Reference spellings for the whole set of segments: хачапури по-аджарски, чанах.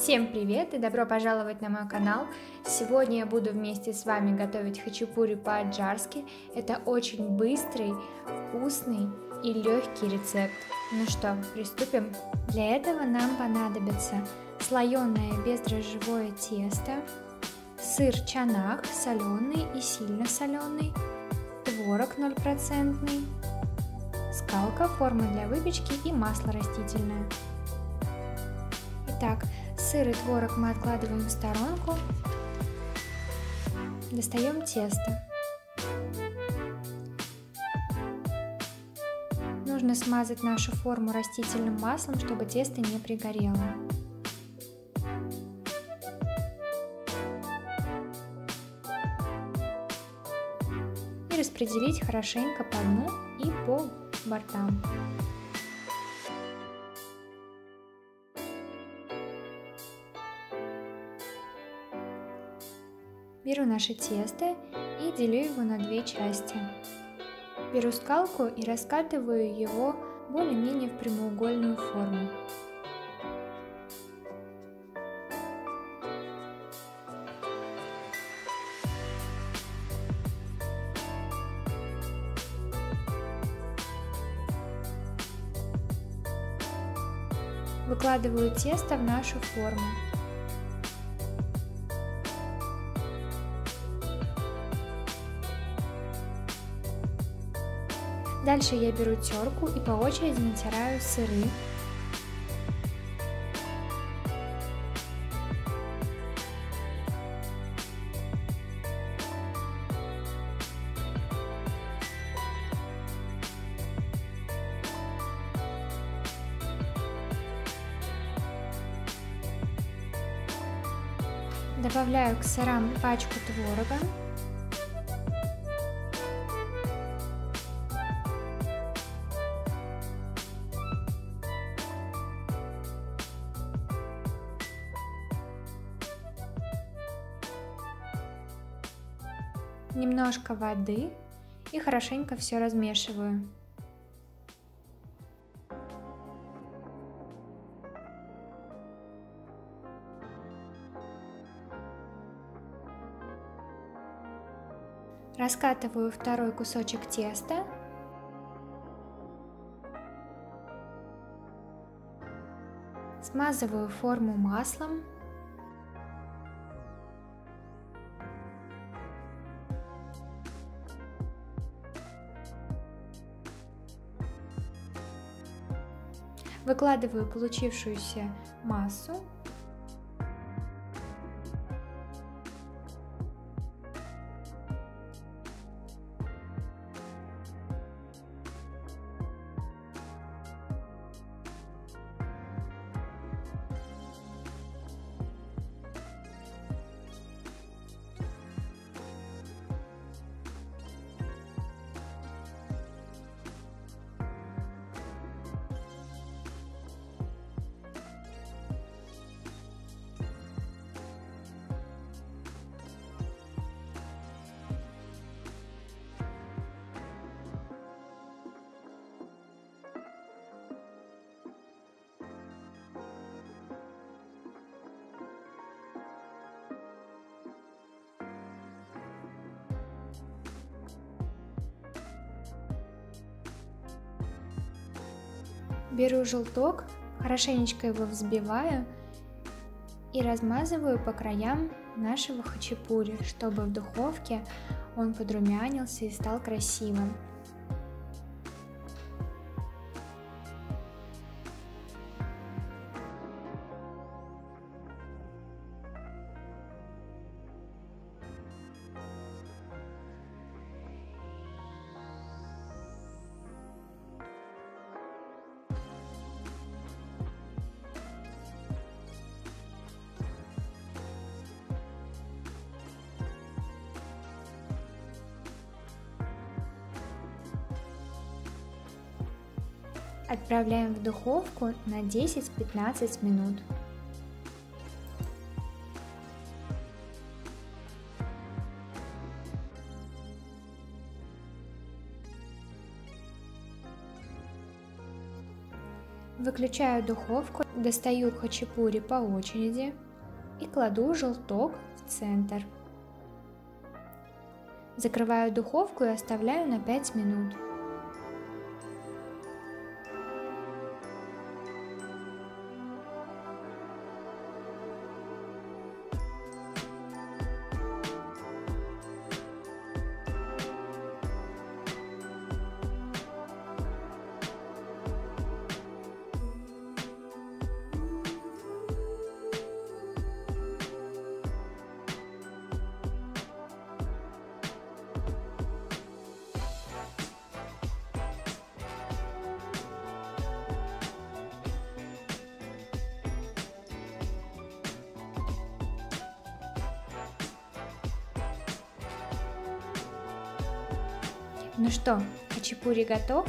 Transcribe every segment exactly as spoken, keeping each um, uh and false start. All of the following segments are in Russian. Всем привет и добро пожаловать на мой канал! Сегодня я буду вместе с вами готовить хачапури по-аджарски. Это очень быстрый, вкусный и легкий рецепт. Ну что, приступим? Для этого нам понадобится слоеное бездрожжевое тесто, сыр чанах, соленый и сильно соленый, творог ноль процентов, скалка, форма для выпечки и масло растительное. Итак, сыр и творог мы откладываем в сторонку, достаем тесто. Нужно смазать нашу форму растительным маслом, чтобы тесто не пригорело. И распределить хорошенько по дну и по бортам. Беру наше тесто и делю его на две части. Беру скалку и раскатываю его более-менее в прямоугольную форму. Выкладываю тесто в нашу форму. Дальше я беру терку и по очереди натираю сыры. Добавляю к сырам пачку творога. Немножко воды и хорошенько все размешиваю. Раскатываю второй кусочек теста. Смазываю форму маслом. Выкладываю получившуюся массу. Беру желток, хорошенечко его взбиваю и размазываю по краям нашего хачапури, чтобы в духовке он подрумянился и стал красивым. Отправляем в духовку на десять-пятнадцать минут. Выключаю духовку, достаю хачапури по очереди и кладу желток в центр. Закрываю духовку и оставляю на пять минут. Ну что, хачапури готов?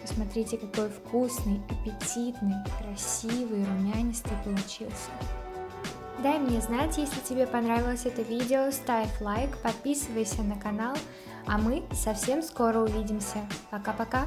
Посмотрите, какой вкусный, аппетитный, красивый, румянистый получился. Дай мне знать, если тебе понравилось это видео, ставь лайк, подписывайся на канал, а мы совсем скоро увидимся. Пока-пока!